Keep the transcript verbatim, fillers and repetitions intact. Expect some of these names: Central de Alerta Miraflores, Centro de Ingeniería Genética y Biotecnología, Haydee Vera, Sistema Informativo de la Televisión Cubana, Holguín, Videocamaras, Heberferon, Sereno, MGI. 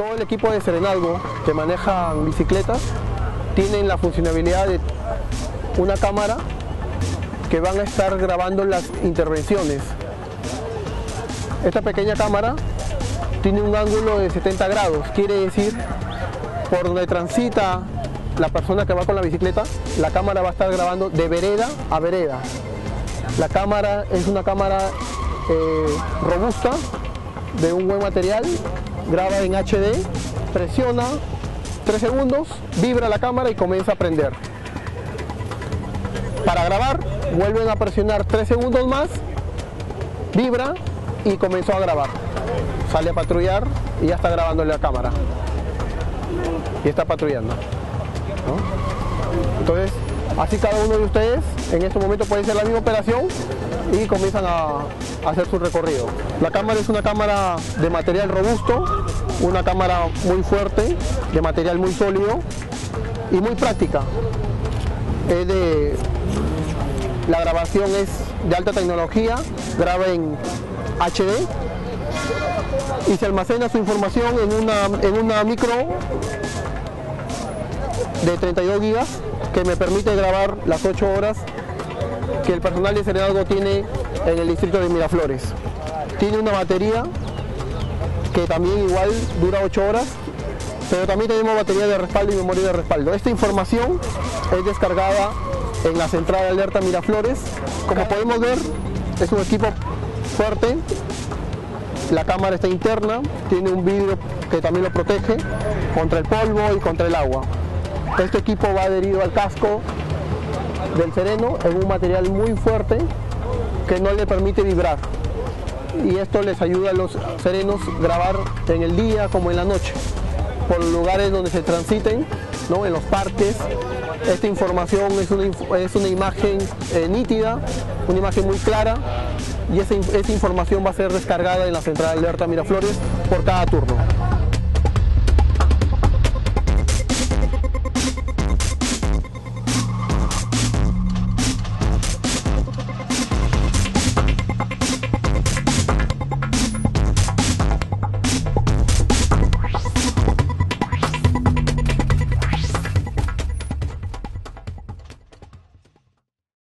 todo el equipo de Serenalgo que manejan bicicletas tienen la funcionalidad de una cámara que van a estar grabando las intervenciones. Esta pequeña cámara tiene un ángulo de setenta grados, quiere decir por donde transita la persona que va con la bicicleta, la cámara va a estar grabando de vereda a vereda. La cámara es una cámara eh, robusta, de un buen material, graba en H D, presiona tres segundos, vibra la cámara y comienza a prender. Para grabar, vuelven a presionar tres segundos más, vibra y comenzó a grabar. Sale a patrullar y ya está grabando la cámara. Y está patrullando, ¿no? Entonces, así cada uno de ustedes en este momento puede hacer la misma operación y comienzan a hacer su recorrido. La cámara es una cámara de material robusto, una cámara muy fuerte, de material muy sólido y muy práctica. Es de, la grabación es de alta tecnología, graba en H D y se almacena su información en una, en una micro de treinta y dos gigas que me permite grabar las ocho horas que el personal de Serenalgo tiene en el distrito de Miraflores. Tiene una batería que también igual dura ocho horas, pero también tenemos batería de respaldo y memoria de respaldo. Esta información es descargada en la Central de Alerta Miraflores. Como podemos ver, es un equipo fuerte, la cámara está interna, tiene un vidrio que también lo protege contra el polvo y contra el agua. Este equipo va adherido al casco del Sereno en un material muy fuerte que no le permite vibrar, y esto les ayuda a los serenos grabar en el día como en la noche, por lugares donde se transiten, ¿no? En los parques. Esta información es una, es una imagen eh, nítida, una imagen muy clara, y esa, esa información va a ser descargada en la Central de Alerta Miraflores por cada turno.